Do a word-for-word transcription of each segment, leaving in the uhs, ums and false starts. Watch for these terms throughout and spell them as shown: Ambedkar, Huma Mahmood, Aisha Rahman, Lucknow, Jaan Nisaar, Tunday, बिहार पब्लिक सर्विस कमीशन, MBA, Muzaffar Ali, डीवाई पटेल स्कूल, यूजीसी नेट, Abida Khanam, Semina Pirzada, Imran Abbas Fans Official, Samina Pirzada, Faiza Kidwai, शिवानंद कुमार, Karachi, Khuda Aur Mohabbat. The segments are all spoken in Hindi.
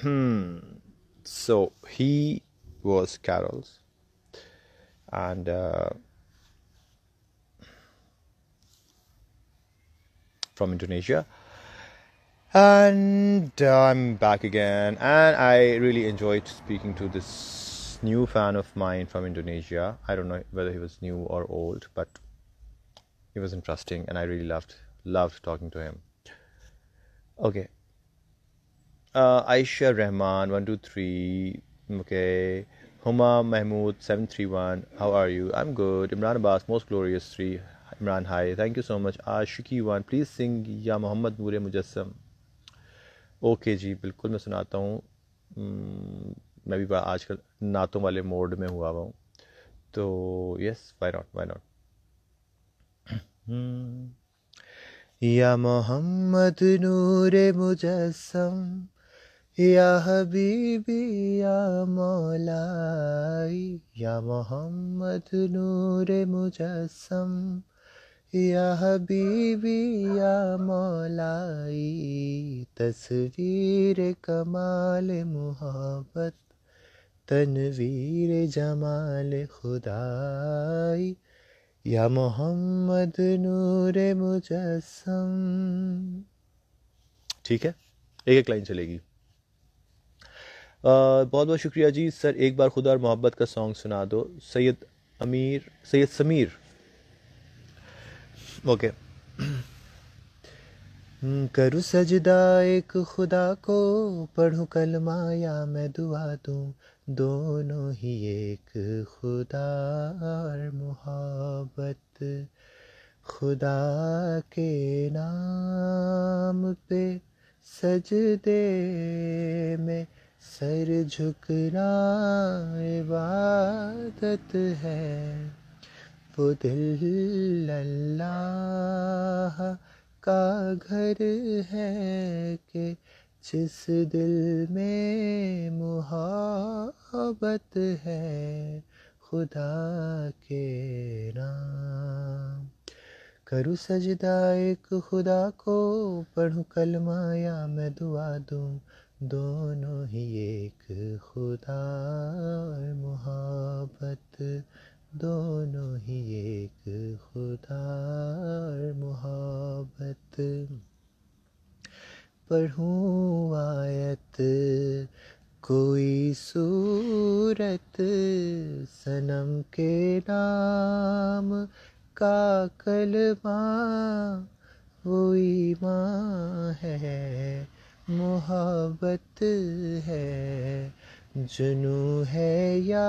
Hmm. So he was Carol's, and uh, from Indonesia. And I'm back again, and I really enjoyed speaking to this new fan of mine from Indonesia. I don't know whether he was new or old, but he was interesting, and I really loved loved talking to him. Okay. Uh, Aisha Rahman one two three, okay. Huma Mahmood seven three one, how are you? I'm good. Imran Abbas, most glorious three. Imran, hi. Thank you so much. Ashiki one, please sing Ya Muhammad Noor Mujassam. Okay जी, बिल्कुल मैं सुनाता हूँ. मैं भी बड़ा आजकल नातों वाले मोड में हुआ हुआ हूँ, तो yes, why not why not. या मोहम्मद नूरे मुजस्सम, या हबीबी या मौलाई, या मोहम्मद नूरे मुजस्सम, या हबीबी या मौलाई, तस्वीर कमाल मोहब्बत, तनवीर जमाल खुदाई, या मोहम्मद नूर मुजस्सम. ठीक है, एक एक लाइन चलेगी. बहुत बहुत शुक्रिया जी. सर एक बार खुदा और मोहब्बत का सॉन्ग सुना दो. सैयद अमीर सैयद समीर, ओके. करूँ सजदा एक खुदा को, पढ़ूँ कलमा या मैं दुआ दूँ, दोनों ही एक खुदा और मोहब्बत, खुदा के नाम पे सजदे में सर झुकना इबादत है, वो दिल अल्लाह का घर है कि जिस दिल में मोहब्बत है, खुदा के नाम. करूँ सजदा एक खुदा को, पढ़ूँ कलमा या मैं दुआ दूँ, दोनों ही एक खुदा और मोहब्बत, दोनों ही एक खुदा और मोहब्बत. पढ़ूँ आयत कोई सूरत, सनम के नाम का कलमा, वो ईमान है, मोहब्बत है, जुनू है या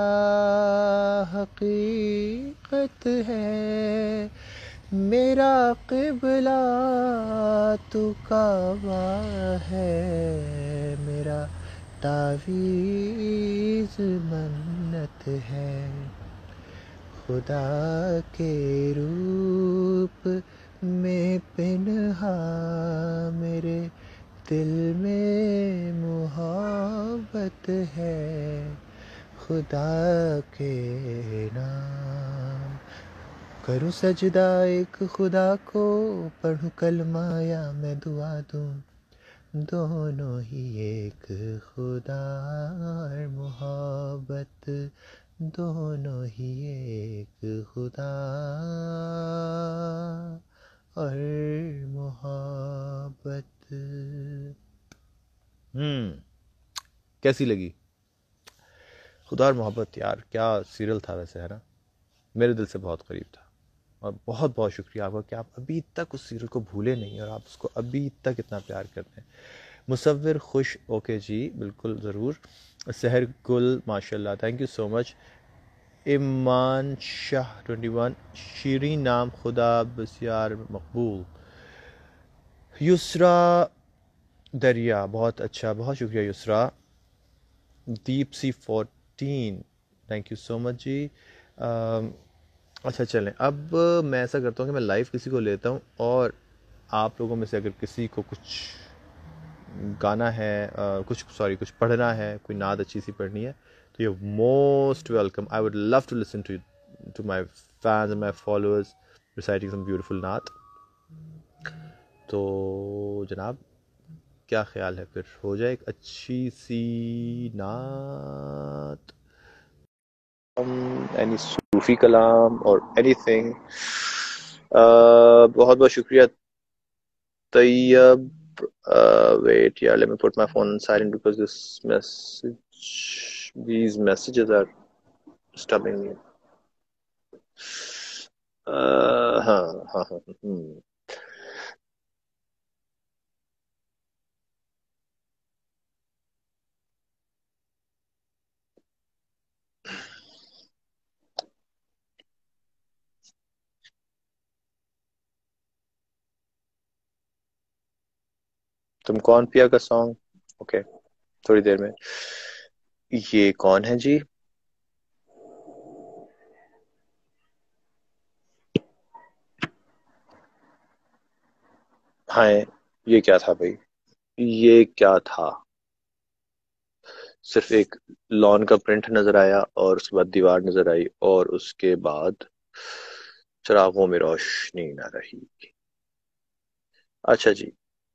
हकीकत है, मेरा क़िबला तू काबा है, मेरा तावीज़ मन्नत है, खुदा के रूप में पिन्हा, मेरे दिल में मोहब्बत है, खुदा के नाम. करूँ सजदा एक खुदा को, पढ़ूँ कलमा या मैं दुआ दूँ, दोनों ही एक खुदा और मोहब्बत, दोनों ही एक खुदा और मोहब्बत. हम्म कैसी लगी खुदा और मोहब्बत? यार क्या सीरियल था वैसे, है ना, मेरे दिल से बहुत करीब था. और बहुत बहुत शुक्रिया आपका कि आप अभी तक उस सीरियल को भूले नहीं और आप उसको अभी तक इतना प्यार करते हैं. मुसव्विर खुश, ओके जी, बिल्कुल ज़रूर. सहर गुल, माशाल्लाह, thank you so much. Iman Shah twenty one, Shirin नाम खुदा बसियार मकबूल. युसरा दरिया, बहुत अच्छा, बहुत शुक्रिया Yusra. Deep C fourteen, thank you so much जी. आ, अच्छा चलें, अब मैं ऐसा करता हूँ कि मैं लाइव किसी को लेता हूँ और आप लोगों में से अगर किसी को कुछ गाना है, आ, कुछ सॉरी कुछ पढ़ना है, कोई नात अच्छी सी पढ़नी है, तो you most welcome. I would love to listen to to my fans and my followers reciting some beautiful naat. तो जनाब क्या ख्याल है? फिर हो जाए एक अच्छी सी नात, एनी सूफी कलाम और एनीथिंग। बहुत बहुत शुक्रिया तैयब। वेट यार, let me put my phone silent because this message these messages are stubbing me. हाँ हाँ हाँ तुम कौन पिया का सॉन्ग। ओके okay, थोड़ी देर में। ये कौन है जी? हाँ, ये क्या था भाई? ये क्या था? सिर्फ एक लॉन का प्रिंट नजर आया और उसके बाद दीवार नजर आई और उसके बाद चिरागों में रोशनी ना रही। अच्छा जी,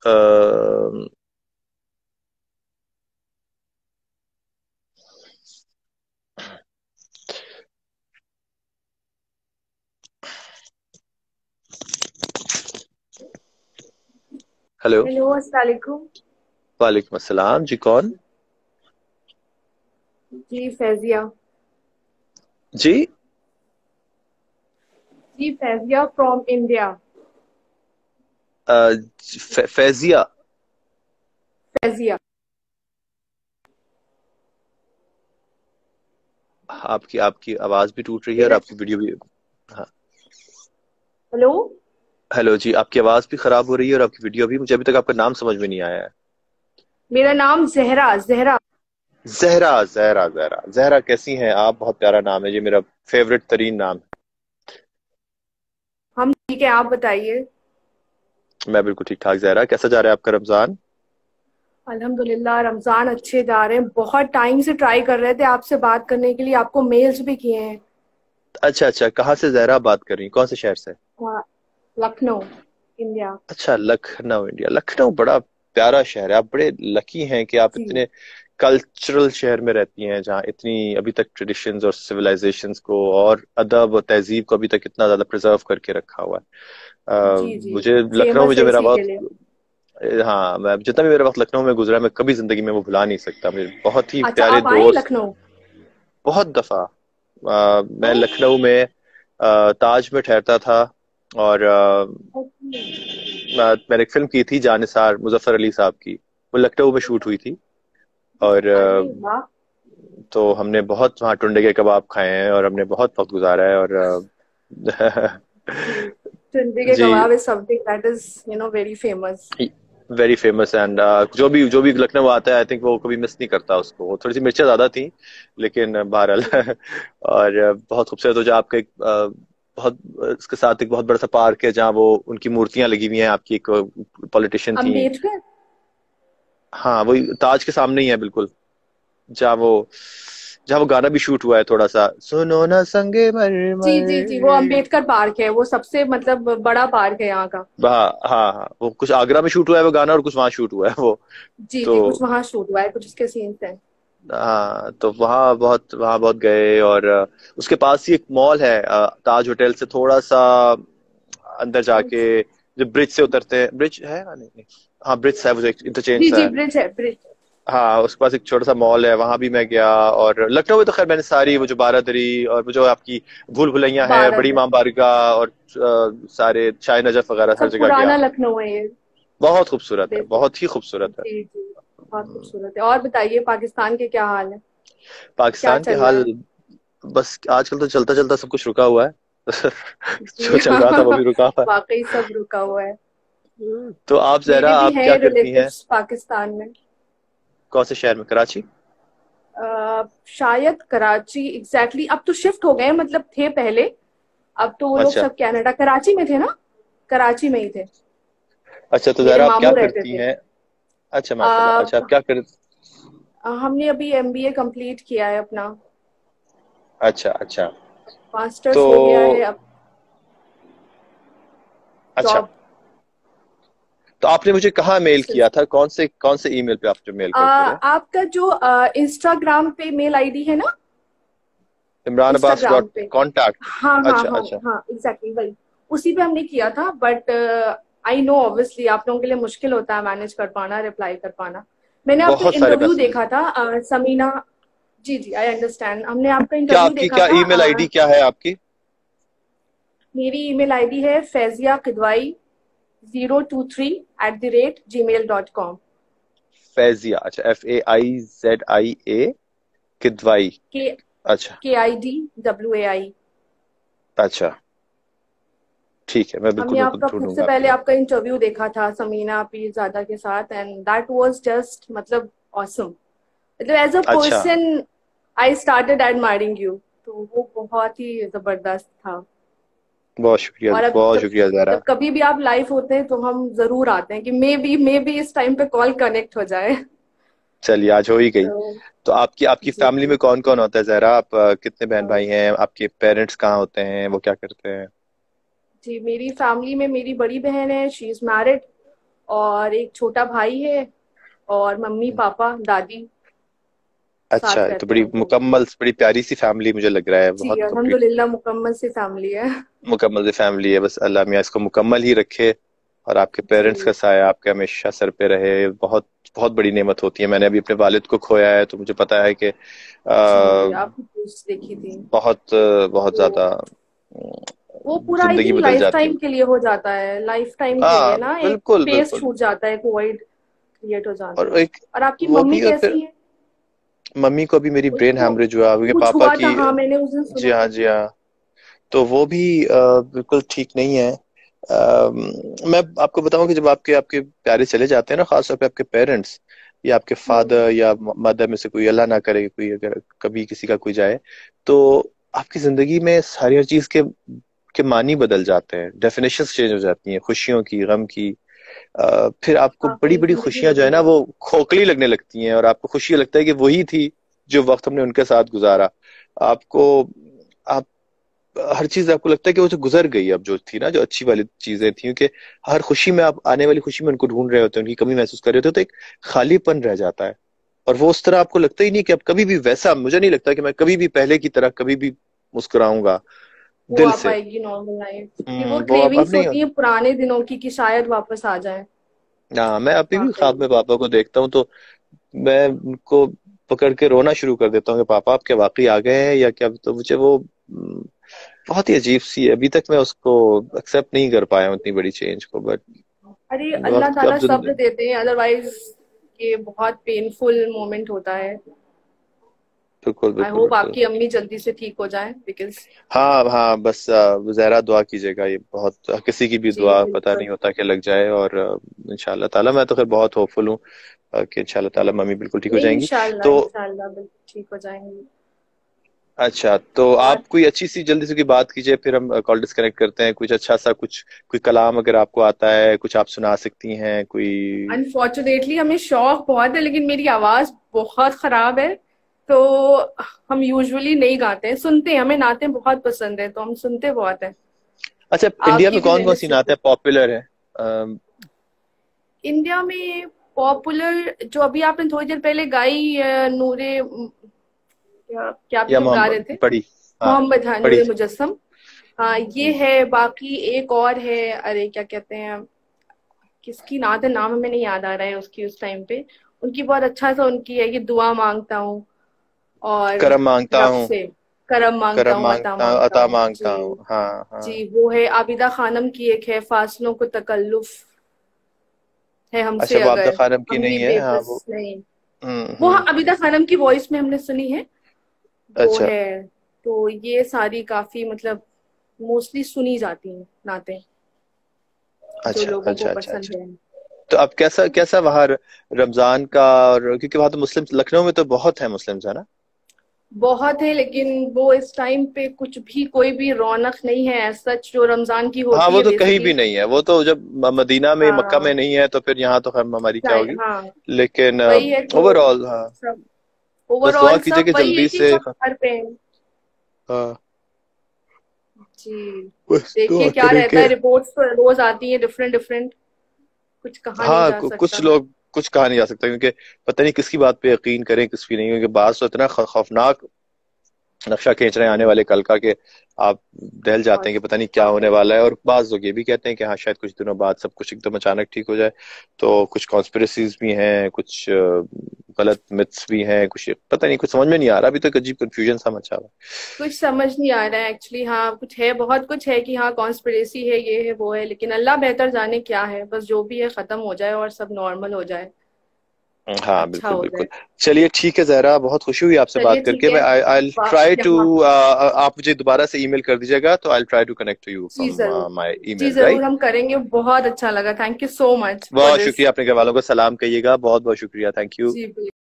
आ, हेलो हेलो, अस्सलाम वालेकुम। वालेकुम अस्सलाम जी। कौन जी? फैजिया जी। जी फैजिया फ्रॉम इंडिया। Uh, फे, फैजिया फैजिया आपकी आपकी आवाज भी टूट रही है और आपकी वीडियो भी। हाँ हेलो हेलो जी, आपकी आवाज भी खराब हो रही है और आपकी वीडियो भी। मुझे अभी तक आपका नाम समझ में नहीं आया है। मेरा नाम जहरा जहरा जहरा जहरा जहरा जहरा कैसी हैं आप? बहुत प्यारा नाम है जी, मेरा फेवरेट तरीन नाम है। हम ठीक है, आप बताइए। मैं बिल्कुल ठीक ठाक। जहरा, कैसा जा रहा है आपका रमजान? अल्हम्दुलिल्लाह, रमजान अच्छे जा रहे हैं। बहुत टाइम से ट्राई कर रहे थे आपसे बात करने के लिए, आपको मेल्स भी किए हैं। अच्छा अच्छा, कहाँ से जहरा बात कर रही? कौन से शहर से? लखनऊ इंडिया। अच्छा, लखनऊ इंडिया। लखनऊ बड़ा प्यारा शहर है। आप बड़े लकी हैं कि आप इतने कल्चरल शहर में रहती हैं, जहाँ इतनी अभी तक ट्रेडिशंस और सिविलाइजेशंस को और अदब और तहजीब को अभी तक इतना ज्यादा प्रिजर्व करके रखा हुआ है। जी, जी, मुझे लखनऊ में जो मेरा वक्त, हाँ मैं जितना भी मेरा वक्त लखनऊ में गुजरा, मैं कभी जिंदगी में वो भुला नहीं सकता। मुझे बहुत ही अच्छा, प्यारे दोस्त। बहुत दफा आ, मैं लखनऊ में आ, ताज में ठहरता था और आ, मैंने एक फिल्म की थी जान निसार, मुजफ्फर अली साहब की, वो लखनऊ में शूट हुई थी और तो हमने बहुत वहाँ टुंडे के कबाब खाए हैं और हमने बहुत वक्त गुजारा है। और टुंडे के कबाब is something that is you know very famous, very famous. And जो भी जो भी लखनऊ आता है आई थिंक वो कभी मिस नहीं करता उसको। थोड़ी सी मिर्चा ज़्यादा थी लेकिन बहरहाल और बहुत खूबसूरत। हो जो आपका एक बहुत इसके साथ एक बहुत बड़ा सा पार्क है जहाँ वो उनकी मूर्तियाँ लगी हुई हैं। आपकी एक पॉलिटिशियन थी। हाँ, वही ताज के सामने ही है बिल्कुल, जहाँ वो जहाँ वो गाना भी शूट हुआ है थोड़ा सा, सुनो ना संगे मर। जी जी जी, वो अम्बेडकर पार्क है, वो सबसे मतलब बड़ा पार्क है यहाँ का। हाँ हाँ हाँ, वो कुछ आगरा में शूट हुआ है वो गाना और कुछ वहाँ शूट हुआ है वो। जी, तो, जी कुछ वहाँ शूट हुआ है, कुछ उसके सीन्स हैं। हाँ, तो वहाँ बहुत वहाँ बहुत गए और उसके पास ही एक मॉल है ताज होटल से थोड़ा सा अंदर जाके, जो ब्रिज से उतरते हैं। ब्रिज है? हाँ ब्रिज है, वो इंटरचेंज जी, जी, ब्रिज है, ब्रिज। हाँ, उसके पास एक छोटा सा मॉल है, वहां भी मैं गया। और लखनऊ में तो खैर मैंने सारी वो जो बारादरी और वो जो आपकी भूल भुलैया है, बड़ी मां बारगाह और आ, सारे शाह नजफ वगैरह हर जगह गया। लखनऊ है ये, बहुत खूबसूरत है, बहुत ही खूबसूरत है, बहुत खूबसूरत है। और बताइए पाकिस्तान के क्या हाल है? पाकिस्तान के हाल बस आजकल तो चलता चलता सब कुछ रुका हुआ है। जो चल रहा था वो भी रुका हुआ है। वाकई सब रुका हुआ है। तो आप जरा आप क्या करती हैं पाकिस्तान में? कौन से शहर में? कराची। आ, शायद कराची एग्जैक्टली exactly, अब तो शिफ्ट हो गए, मतलब थे पहले, अब तो वो लोग सब कनाडा। कराची में थे ना? कराची में ही थे। अच्छा, तो जरा आप क्या करती हैं? अच्छा माशाल्लाह। अच्छा, आप क्या कर? हमने अभी एमबीए कंप्लीट किया है अपना। अच्छा अच्छा, मास्टर्स हो गया है अब। अच्छा, तो आपने मुझे कहाँ मेल किया था, कौन से कौन से ईमेल पे आपने मेल किया था? आपका जो इंस्टाग्राम पे मेल आईडी है ना, इमरान अब्बास डॉट कॉन्टैक्ट, हाँ हाँ हाँ हाँ एग्जैक्टली वही, उसी पे हमने किया था। बट आई नो ऑब्वियसली आप लोगों के लिए मुश्किल होता है मैनेज कर पाना, रिप्लाई कर पाना। मैंने आपका इंटरव्यू देखा था uh, समीना जी जी आई अंडरस्टैंड। हमने आपका इंटरव्यू देखा था। क्या ईमेल आईडी क्या है आपकी? मेरी ईमेल आईडी है Faizia Kidwai zero two three at the rate Gmail dot com. Faizia, अच्छा F A I Z I A Kidwai, अच्छा K I D W A आई, अच्छा ठीक है। मैं बिल्कुल आपका सबसे पहले आपका इंटरव्यू देखा था समीना पीरजादा के साथ, एंड दैट वाज जस्ट मतलब ऑसम, मतलब as a person I started admiring you, तो वो बहुत ही जबरदस्त था। बहुत शुक्रिया, बहुत शुक्रिया ज़ारा। कभी भी आप लाइव होते हैं तो हम जरूर आते हैं कि मे बी मे बी इस टाइम पे कॉल कनेक्ट हो जाए। चलिए आज हो ही गई। तो आपकी आपकी फैमिली में कौन कौन होता है ज़ारा? आप कितने बहन भाई हैं? आपके पेरेंट्स कहाँ होते हैं, वो क्या करते हैं? जी मेरी फैमिली में मेरी बड़ी बहन है, शी इज मैरिड, और एक छोटा भाई है, और मम्मी पापा दादी। अच्छा, तो बड़ी मुकम्मल, बड़ी प्यारी सी फैमिली मुझे लग रहा है। बहुत अल्हम्दुलिल्लाह मुकम्मल सी फैमिली है, मुकम्मल सी फैमिली है। बस अल्लाह मियां इसको मुकम्मल ही रखे, और आपके पेरेंट्स का साया आपके हमेशा सर पे रहे। बहुत बहुत बड़ी नेमत होती है। मैंने अभी अपने वालिद को खोया है, तो मुझे पता है कि बहुत बहुत ज्यादा वो पूरा लाइफ टाइम के लिए हो जाता है, लाइफ टाइम के लिए ना एक पेस छूट जाता है, कोविड क्रिएट हो जाता है। और, एक, और आपकी मम्मी कैसी है? मम्मी को भी मेरी ब्रेन हैमरेज हुआ, आपके पापा की हाँ, मैंने उस दिन सुना। जी हाँ जी हाँ, तो वो भी बिल्कुल ठीक नहीं है। आ, मैं आपको बताऊं कि जब आपके आपके प्यारे चले जाते हैं ना, खासतौर पे आपके पेरेंट्स या आपके फादर या मदर में से कोई, अल्लाह ना करे कोई, अगर कभी किसी का कोई जाए, तो आपकी जिंदगी में सारी हर चीज के के मानी बदल जाते हैं, डेफिनेशंस चेंज हो जाती हैं, खुशियों की, गम की। आ, फिर आपको बड़ी बड़ी खुशियां जो है ना वो खोखली लगने लगती हैं, और आपको खुशी लगता है कि वही थी जो वक्त हमने उनके साथ गुजारा। आपको आप हर चीज आपको लगता है कि वो जो गुजर गई अब जो थी ना, जो अच्छी वाली चीजें थी, कि हर खुशी में आप आने वाली खुशी में उनको ढूंढ रहे होते हैं, उनकी कमी महसूस कर रहे होते हैं, तो एक खालीपन रह जाता है। और वो उस तरह आपको लगता ही नहीं कि आप कभी भी वैसा, मुझे नहीं लगता कि मैं कभी भी पहले की तरह कभी भी मुस्कुराऊंगा दिल से। नॉर्मल लाइफ वो क्रेविंग्स होती है पुराने दिनों की कि शायद वापस आ जाए। हाँ, मैं अभी भी ख्वाब में पापा को देखता हूँ तो मैं उनको पकड़ के रोना शुरू कर देता हूँ कि पापा आप क्या वाकई आ गए हैं या क्या। तो मुझे वो बहुत ही अजीब सी, अभी तक मैं उसको एक्सेप्ट नहीं कर पाया हूँ, इतनी बड़ी चेंज को। बट अरे अल्लाह ताला सब्र देते हैं, अदरवाइज ये बहुत पेनफुल मोमेंट होता है। बिल्कुल बिल्कुल, आई होप आपकी अम्मी जल्दी से ठीक हो जाए, बिकॉज हाँ हाँ बस ज़ारा दुआ कीजिएगा, ये बहुत किसी की भी दुआ पता नहीं होता कि लग जाए। और इंशाल्लाह ताला मैं तो खैर बहुत होपफुल हूँ कि इंशाल्लाह ताला मम्मी बिल्कुल ठीक हो जाएंगी। तो ठीक हो जाएंगी। अच्छा, तो आप कोई अच्छी सी जल्दी से कोई बात कीजिए, फिर हम कॉल डिस्कनेक्ट करते हैं। कुछ अच्छा सा, कुछ कोई कलाम अगर आपको आता है, कुछ आप सुना सकती हैं कोई? अनफॉर्चुनेटली हमें शौक बहुत है, लेकिन मेरी आवाज बहुत खराब है, तो हम यूजुअली नहीं गाते हैं, सुनते हैं। हमें नाते बहुत पसंद है, तो हम सुनते बहुत हैं। अच्छा, इंडिया में कौन कौन सी नाते पॉपुलर है? इंडिया में पॉपुलर जो अभी आपने थोड़ी देर पहले गाई नूरे क्या, क्या आप गा रहे थे? पड़ी मोहम्मद, हाँ नूरे मुजस्सम, हाँ ये है। बाकी एक और है, अरे क्या कहते हैं, किसकी नात है, नाम हमें नहीं याद आ रहा है उसकी। उस टाइम पे उनकी बहुत अच्छा सा उनकी है ये, दुआ मांगता हूँ और करम मांगता हूँ, करम मांगता हूँ, अता मांगता हूँ। हाँ, हाँ जी वो है। आबिदा खानम की एक है, फासलों को तकल्लुफ है हमसे। अच्छा, आबिदा खानम की नहीं है? हाँ, वो नहीं, वो हाँ आबिदा खानम की वॉइस में हमने सुनी है। अच्छा है, तो ये सारी काफी मतलब मोस्टली सुनी जाती हैं नाते। अच्छा लोगों अच्छा, को पसंद अच्छा, है। तो अब कैसा कैसा वहाँ रमजान का, और क्योंकि वहाँ तो मुस्लिम, लखनऊ में तो बहुत है मुस्लिम है ना? बहुत है, लेकिन वो इस टाइम पे कुछ भी कोई भी रौनक नहीं है सच जो रमजान की होती है। हाँ, वो तो कहीं भी नहीं है, वो तो जब मदीना में हाँ, मक्का में नहीं है तो फिर यहाँ तो हमारी क्या होगी। हाँ, लेकिन ओवरऑल हाँ ओवरऑल सब जल्दी से घर पे हाँ जी। देखिए क्या रहता है, रिपोर्ट्स रोज आती है डिफरेंट डिफरेंट, कुछ कहा हाँ, नहीं जा सकता। कुछ लोग कुछ कहा नहीं जा सकता क्योंकि पता नहीं किसकी बात पे यकीन करें किसकी नहीं, क्योंकि बात तो इतना खौफनाक नक्शा खींच रहे हैं आने वाले कल का कि आप दहल जाते हैं कि पता नहीं क्या होने वाला है। और बाज लोग ये भी कहते हैं कि हाँ शायद कुछ दिनों बाद सब कुछ एकदम अचानक ठीक हो जाए। तो कुछ कॉन्स्पिरेसीज भी हैं, कुछ गलत मिथ्स भी हैं, कुछ पता नहीं कुछ समझ में नहीं आ रहा अभी तक, अजीब कंफ्यूजन सा मचा हुआ है, कुछ समझ नहीं आ रहा है एक्चुअली। हाँ कुछ है, बहुत कुछ है कि हाँ कॉन्स्पिरेसी है, ये है वो है, लेकिन अल्लाह बेहतर जाने क्या है। बस जो भी है खत्म हो जाए और सब नॉर्मल हो जाए। हाँ बिल्कुल बिल्कुल। चलिए ठीक है ज़हरा, बहुत खुशी हुई आपसे बात करके। मैं आई ट्राई टू, आप मुझे दोबारा से ईमेल कर दीजिएगा तो I try to connect to you from my email. जी जरूर हम करेंगे। बहुत अच्छा लगा, थैंक यू सो मच। बहुत शुक्रिया। अपने घर वालों को सलाम कहिएगा। बहुत बहुत शुक्रिया, थैंक यू।